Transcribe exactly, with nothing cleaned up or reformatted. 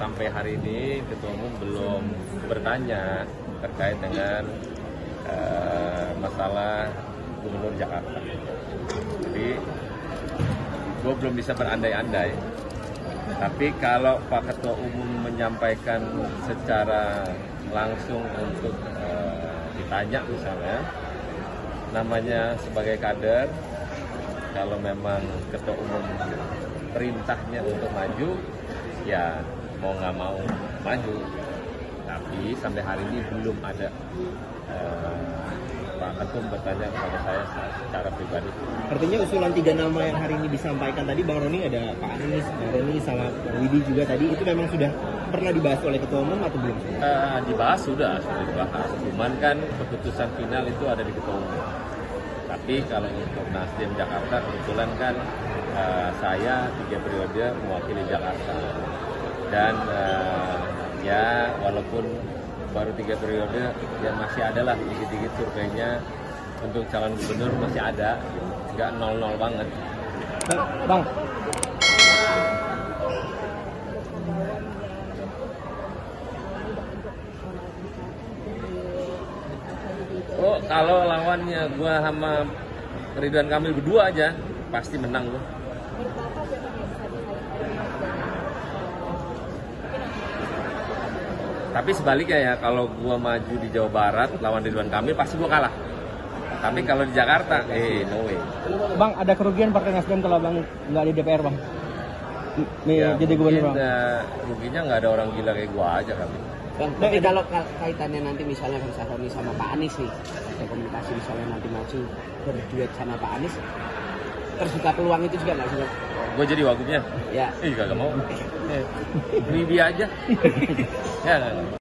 sampai hari ini Ketua Umum belum bertanya terkait dengan uh, masalah Gubernur Jakarta. Jadi gue belum bisa berandai-andai, tapi kalau Pak Ketua Umum menyampaikan secara langsung untuk uh, ditanya misalnya, namanya sebagai kader, kalau memang Ketua Umum perintahnya untuk maju, ya mau nggak mau maju. Tapi sampai hari ini belum ada uh, Pak Ketum bertanya kepada saya secara pribadi. Artinya usulan tiga nama yang hari ini disampaikan tadi Bang Roni, ada Pak Anies, Bang Roni sama Bang Widi juga tadi, itu memang sudah pernah dibahas oleh Ketua Umum atau belum? Uh, dibahas sudah, sudah dibahas. Cuman kan keputusan final itu ada di Ketua Umum. Tapi kalau untuk Nasdem Jakarta, kebetulan kan uh, saya tiga periode mewakili Jakarta. Dan uh, ya walaupun baru tiga periode, ya masih ada lah dikit-dikit surveinya untuk calon gubernur masih ada, nggak nol-nol banget. Bang, oh kalau lawannya gue sama Ridwan Kamil berdua aja pasti menang gue. Tapi sebaliknya ya, kalau gue maju di Jawa Barat lawan Ridwan Kamil pasti gue kalah. Tapi kalau di Jakarta, eh no way. Bang, ada kerugian Partai Nasdem kalau Bang nggak di D P R Bang? Nih, ya, jadi gubernur Bang. Uh, ruginya nggak ada orang gila kayak gue aja kali. Bang, tapi kalau kaitannya nanti misalnya Bang Roni sama Pak Anies nih, ada komunikasi misalnya nanti maju berduet sama Pak Anies, terbuka peluang itu juga nggak sih? Gue jadi wagubnya? Ya. Ih, kagak mau. Ini dia aja. Ya.